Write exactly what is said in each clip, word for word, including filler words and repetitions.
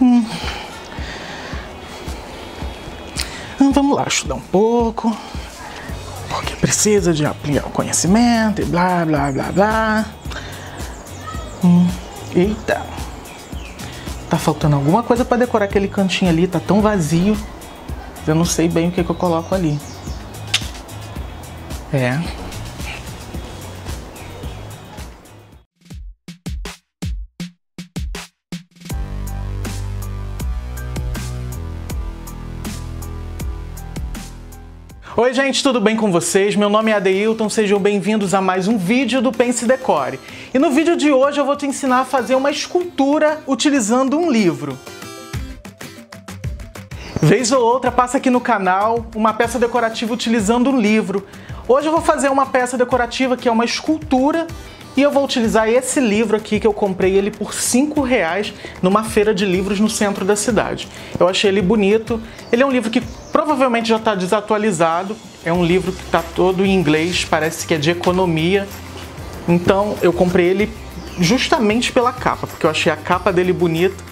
Hum. Então, vamos lá, estudar um pouco, porque precisa de ampliar o conhecimento e blá blá blá blá. Hum. Eita, tá faltando alguma coisa para decorar aquele cantinho ali, tá tão vazio. Eu não sei bem o que, que eu coloco ali. É. Oi gente, tudo bem com vocês? Meu nome é Adeilton, sejam bem-vindos a mais um vídeo do Pense e Decore. E no vídeo de hoje eu vou te ensinar a fazer uma escultura utilizando um livro. Vez ou outra passa aqui no canal uma peça decorativa utilizando um livro. Hoje eu vou fazer uma peça decorativa que é uma escultura e eu vou utilizar esse livro aqui que eu comprei ele por cinco reais numa feira de livros no centro da cidade. Eu achei ele bonito, ele é um livro que provavelmente já está desatualizado, é um livro que está todo em inglês, parece que é de economia, então eu comprei ele justamente pela capa, porque eu achei a capa dele bonita.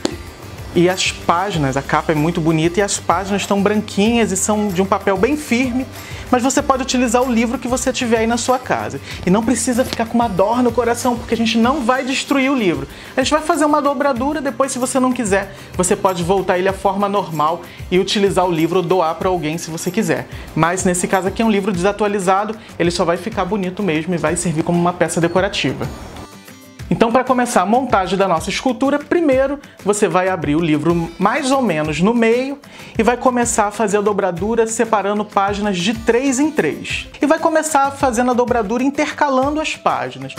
E as páginas, a capa é muito bonita e as páginas estão branquinhas e são de um papel bem firme, mas você pode utilizar o livro que você tiver aí na sua casa. E não precisa ficar com uma dor no coração, porque a gente não vai destruir o livro. A gente vai fazer uma dobradura, depois se você não quiser, você pode voltar ele à forma normal e utilizar o livro ou doar para alguém se você quiser. Mas nesse caso aqui é um livro desatualizado, ele só vai ficar bonito mesmo e vai servir como uma peça decorativa. Então, para começar a montagem da nossa escultura, primeiro você vai abrir o livro mais ou menos no meio e vai começar a fazer a dobradura separando páginas de três em três. E vai começar fazendo a dobradura intercalando as páginas.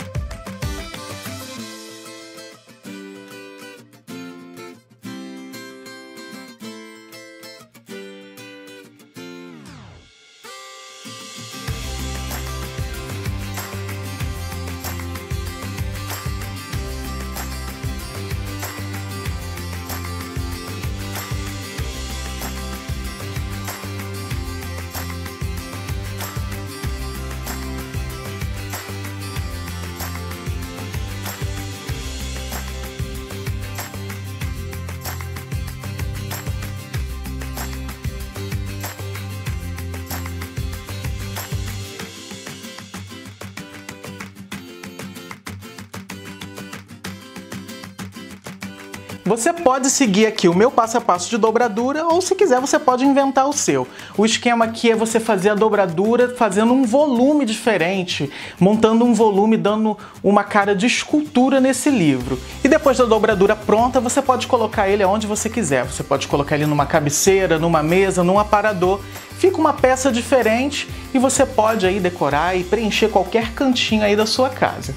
Você pode seguir aqui o meu passo a passo de dobradura ou, se quiser, você pode inventar o seu. O esquema aqui é você fazer a dobradura fazendo um volume diferente, montando um volume, dando uma cara de escultura nesse livro. E depois da dobradura pronta, você pode colocar ele aonde você quiser. Você pode colocar ele numa cabeceira, numa mesa, num aparador. Fica uma peça diferente e você pode aí decorar e preencher qualquer cantinho aí da sua casa.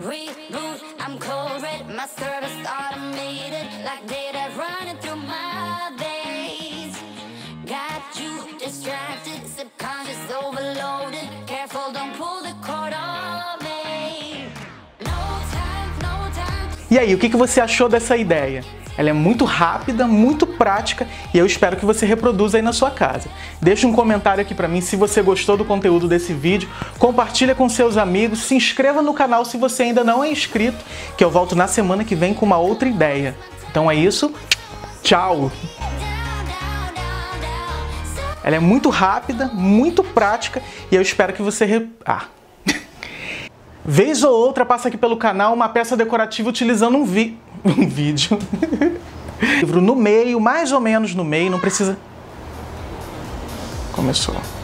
Reboot, I'm cold red, my service automated, like data running through my days. Got you distracted, subconscious overloaded, careful don't pull the cord on me. No time, no time. E aí, o que você achou dessa ideia? Ela é muito rápida, muito prática e eu espero que você reproduza aí na sua casa. Deixa um comentário aqui pra mim se você gostou do conteúdo desse vídeo, compartilha com seus amigos, se inscreva no canal se você ainda não é inscrito, que eu volto na semana que vem com uma outra ideia. Então é isso, tchau! Ela é muito rápida, muito prática e eu espero que você... Re... Ah. Vez ou outra passa aqui pelo canal uma peça decorativa utilizando um vi... um vídeo. Livro no meio, mais ou menos no meio, não precisa... Começou.